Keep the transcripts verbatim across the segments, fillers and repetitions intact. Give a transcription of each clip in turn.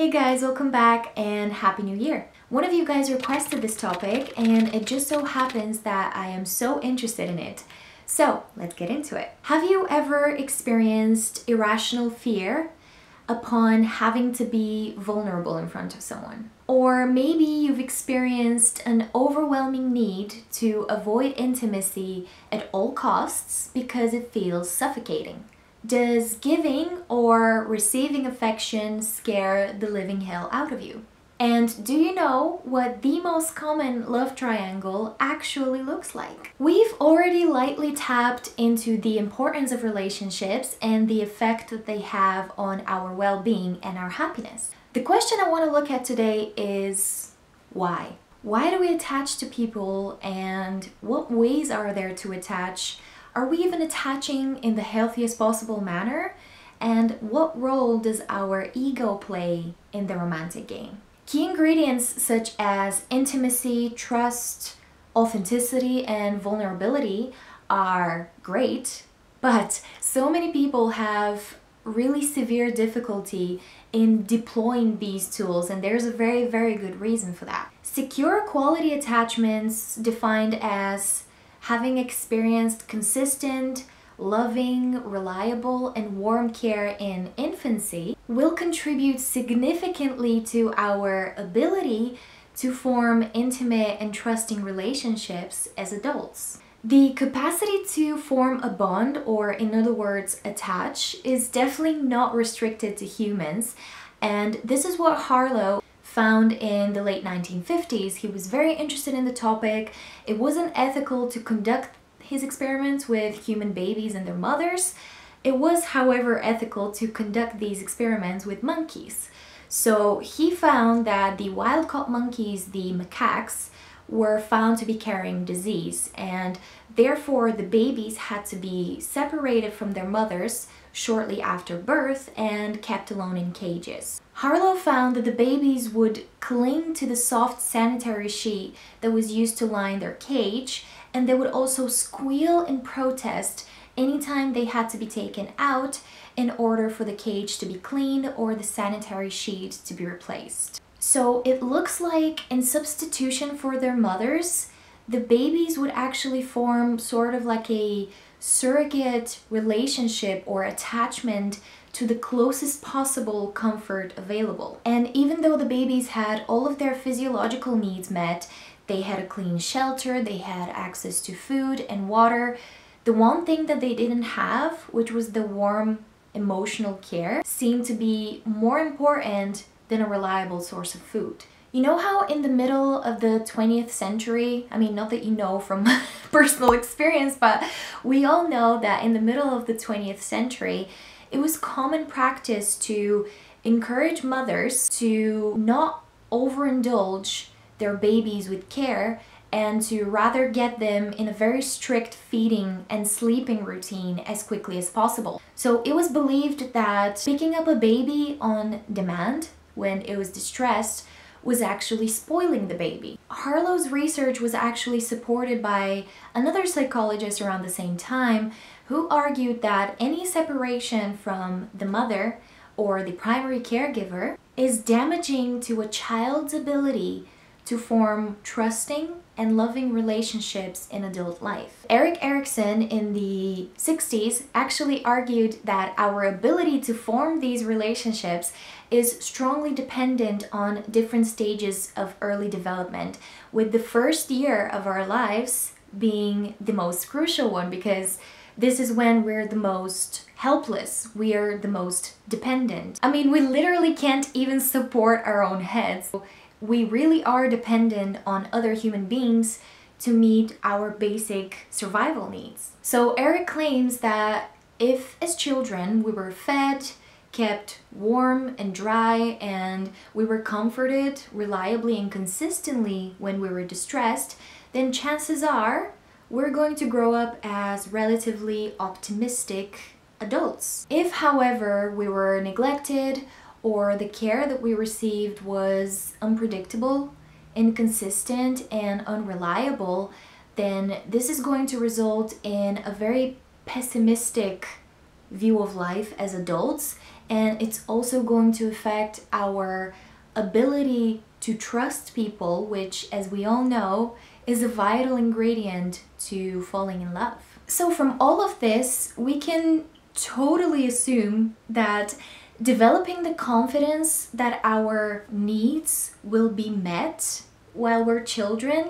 Hey guys, welcome back and Happy New Year! One of you guys requested this topic and it just so happens that I am so interested in it. So let's get into it. Have you ever experienced irrational fear upon having to be vulnerable in front of someone? Or maybe you've experienced an overwhelming need to avoid intimacy at all costs because it feels suffocating. Does giving or receiving affection scare the living hell out of you? And do you know what the most common love triangle actually looks like? We've already lightly tapped into the importance of relationships and the effect that they have on our well-being and our happiness. The question I want to look at today is why? Why do we attach to people, and what ways are there to attach? Are we even attaching in the healthiest possible manner? And what role does our ego play in the romantic game? Key ingredients such as intimacy, trust, authenticity, and vulnerability are great, but so many people have really severe difficulty in deploying these tools, and there's a very, very good reason for that. Secure quality attachments, defined as having experienced consistent, loving, reliable, and warm care in infancy, will contribute significantly to our ability to form intimate and trusting relationships as adults. The capacity to form a bond, or in other words, attach, is definitely not restricted to humans, and this is what Harlow found in the late nineteen fifties. He was very interested in the topic. It wasn't ethical to conduct his experiments with human babies and their mothers. It was, however, ethical to conduct these experiments with monkeys. So he found that the wild-caught monkeys, the macaques, were found to be carrying disease, and therefore the babies had to be separated from their mothers shortly after birth and kept alone in cages. Harlow found that the babies would cling to the soft sanitary sheet that was used to line their cage, and they would also squeal in protest anytime they had to be taken out in order for the cage to be cleaned or the sanitary sheet to be replaced. So it looks like, in substitution for their mothers, the babies would actually form sort of like a surrogate relationship or attachment to the closest possible comfort available. And even though the babies had all of their physiological needs met, they had a clean shelter, they had access to food and water, the one thing that they didn't have, which was the warm emotional care, seemed to be more important than a reliable source of food. You know how in the middle of the twentieth century, I mean, not that you know from personal experience, but we all know that in the middle of the twentieth century, it was common practice to encourage mothers to not overindulge their babies with care and to rather get them in a very strict feeding and sleeping routine as quickly as possible. So it was believed that picking up a baby on demand when it was distressed was actually spoiling the baby. Harlow's research was actually supported by another psychologist around the same time, who argued that any separation from the mother or the primary caregiver is damaging to a child's ability to form trusting and loving relationships in adult life. Erik Erikson in the sixties actually argued that our ability to form these relationships is strongly dependent on different stages of early development, with the first year of our lives being the most crucial one, because this is when we're the most helpless, we are the most dependent. I mean, we literally can't even support our own heads. We really are dependent on other human beings to meet our basic survival needs. So Erik claims that if, as children, we were fed, kept warm and dry, and we were comforted reliably and consistently when we were distressed, then chances are we're going to grow up as relatively optimistic adults. If, however, we were neglected, or the care that we received was unpredictable, inconsistent, and unreliable, then this is going to result in a very pessimistic view of life as adults and it's also going to affect our ability to trust people, which, as we all know, is a vital ingredient to falling in love. So from all of this, we can totally assume that developing the confidence that our needs will be met while we're children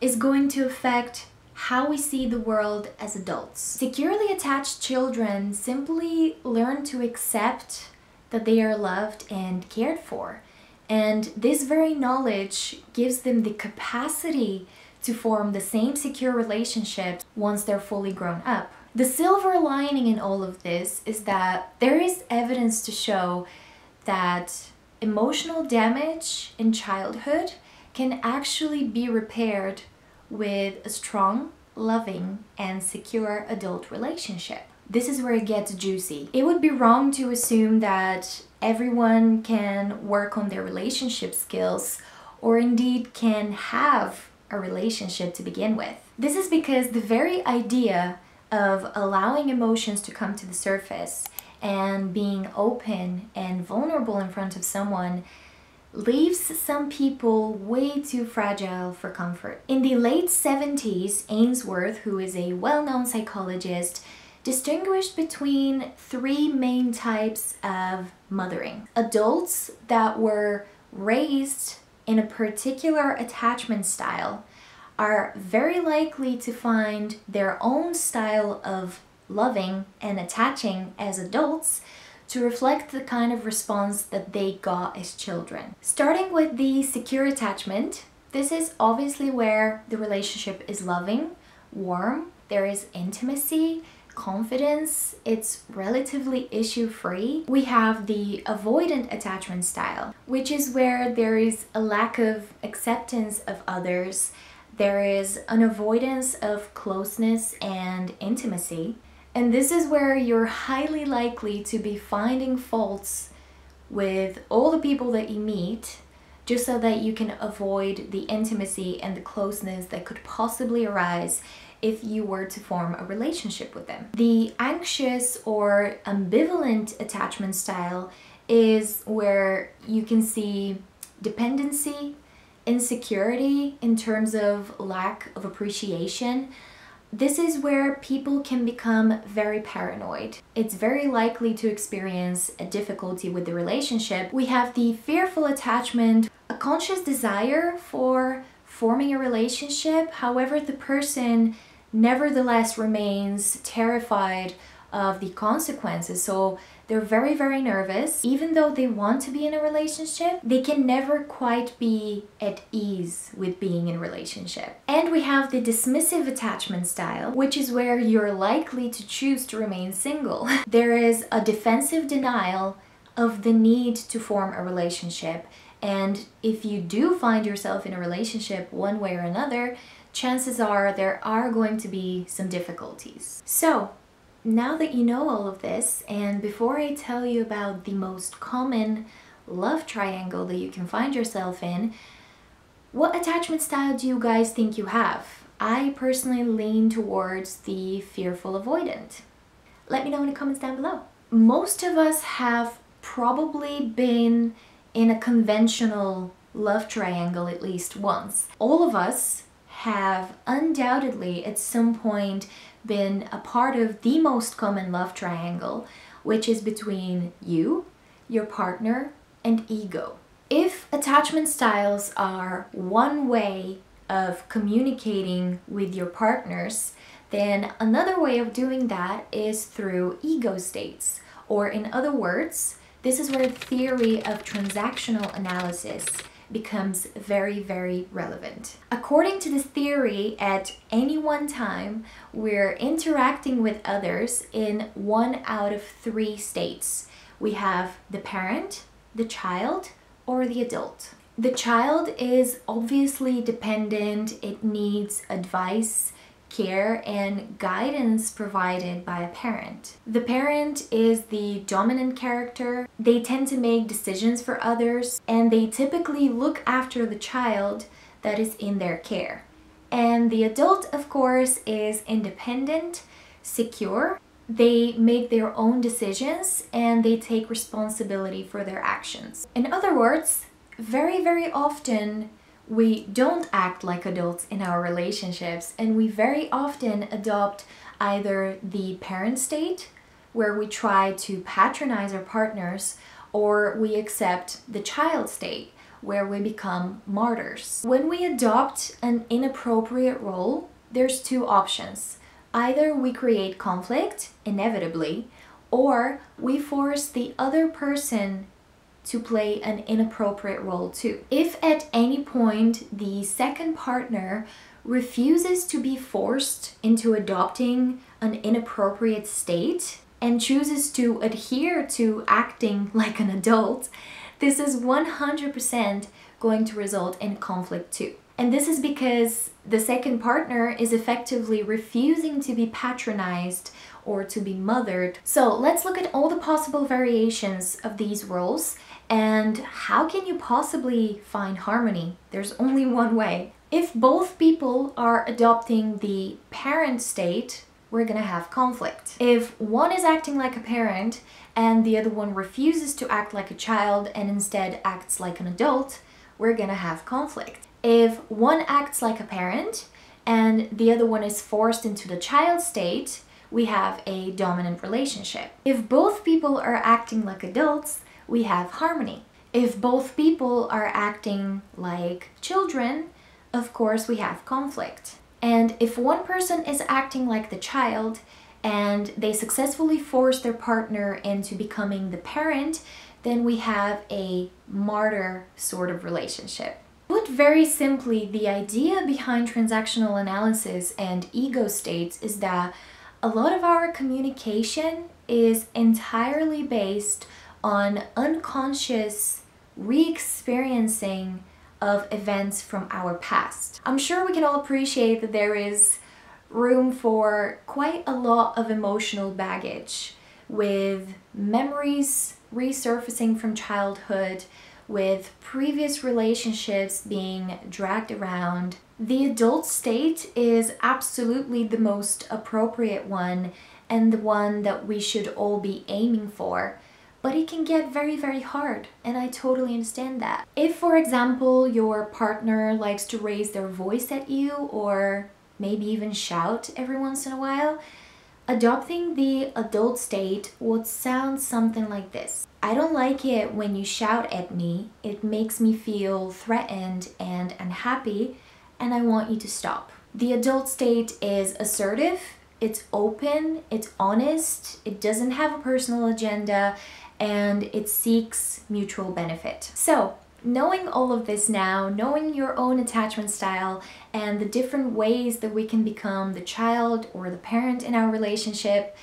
is going to affect how we see the world as adults. Securely attached children simply learn to accept that they are loved and cared for. And this very knowledge gives them the capacity to form the same secure relationships once they're fully grown up. The silver lining in all of this is that there is evidence to show that emotional damage in childhood can actually be repaired with a strong, loving, and secure adult relationship. This is where it gets juicy. It would be wrong to assume that everyone can work on their relationship skills or indeed can have a relationship to begin with. This is because the very idea of allowing emotions to come to the surface and being open and vulnerable in front of someone leaves some people way too fragile for comfort. In the late seventies, Ainsworth, who is a well-known psychologist, distinguished between three main types of mothering. Adults that were raised in a particular attachment style are very likely to find their own style of loving and attaching as adults to reflect the kind of response that they got as children. Starting with the secure attachment, this is obviously where the relationship is loving, warm, there is intimacy, confidence, it's relatively issue-free. We have the avoidant attachment style, which is where there is a lack of acceptance of others. There is an avoidance of closeness and intimacy. And this is where you're highly likely to be finding faults with all the people that you meet, just so that you can avoid the intimacy and the closeness that could possibly arise if you were to form a relationship with them. The anxious or ambivalent attachment style is where you can see dependency, insecurity in terms of lack of appreciation. This is where people can become very paranoid. It's very likely to experience a difficulty with the relationship. We have the fearful attachment, a conscious desire for forming a relationship. However, the person nevertheless remains terrified of the consequences. So they're very, very nervous. Even though they want to be in a relationship, they can never quite be at ease with being in a relationship. And we have the dismissive attachment style, which is where you're likely to choose to remain single. There is a defensive denial of the need to form a relationship. And if you do find yourself in a relationship one way or another, chances are there are going to be some difficulties. So, now that you know all of this, and before I tell you about the most common love triangle that you can find yourself in, what attachment style do you guys think you have? I personally lean towards the fearful avoidant. Let me know in the comments down below. Most of us have probably been in a conventional love triangle at least once. All of us have undoubtedly at some point been a part of the most common love triangle, which is between you, your partner, and ego. If attachment styles are one way of communicating with your partners, then another way of doing that is through ego states, or in other words, this is where the theory of transactional analysis becomes very, very relevant. According to this theory, at any one time, we're interacting with others in one out of three states. We have the parent, the child, or the adult. The child is obviously dependent. It needs advice, care, and guidance provided by a parent. The parent is the dominant character. They tend to make decisions for others, and they typically look after the child that is in their care. And the adult, of course, is independent, secure, They make their own decisions and they take responsibility for their actions. In other words, very, very often we don't act like adults in our relationships, and we very often adopt either the parent state, where we try to patronize our partners, or we accept the child state, where we become martyrs. When we adopt an inappropriate role, there's two options. Either we create conflict, inevitably, or we force the other person to play an inappropriate role too. If at any point the second partner refuses to be forced into adopting an inappropriate state and chooses to adhere to acting like an adult, this is one hundred percent going to result in conflict too. And this is because the second partner is effectively refusing to be patronized or to be mothered. So let's look at all the possible variations of these roles, and how can you possibly find harmony? There's only one way. If both people are adopting the parent state, we're gonna have conflict. If one is acting like a parent and the other one refuses to act like a child and instead acts like an adult, we're gonna have conflict. If one acts like a parent and the other one is forced into the child state, we have a dominant relationship. If both people are acting like adults, we have harmony. If both people are acting like children, of course we have conflict. And if one person is acting like the child and they successfully force their partner into becoming the parent, then we have a martyr sort of relationship. Put very simply, the idea behind transactional analysis and ego states is that a lot of our communication is entirely based on unconscious re-experiencing of events from our past. I'm sure we can all appreciate that there is room for quite a lot of emotional baggage, with memories resurfacing from childhood, with previous relationships being dragged around. The adult state is absolutely the most appropriate one and the one that we should all be aiming for, but it can get very, very hard, and I totally understand that. If, for example, your partner likes to raise their voice at you or maybe even shout every once in a while, adopting the adult state would sound something like this. I don't like it when you shout at me. It makes me feel threatened and unhappy, and I want you to stop. The adult state is assertive, it's open, it's honest, it doesn't have a personal agenda, and it seeks mutual benefit. So, knowing all of this now, knowing your own attachment style and the different ways that we can become the child or the parent in our relationship,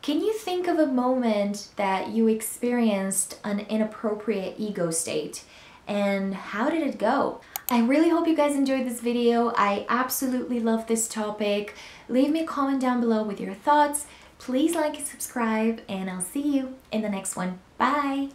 can you think of a moment that you experienced an inappropriate ego state, and how did it go? I really hope you guys enjoyed this video. I absolutely love this topic. Leave me a comment down below with your thoughts. Please like and subscribe, and I'll see you in the next one. Bye!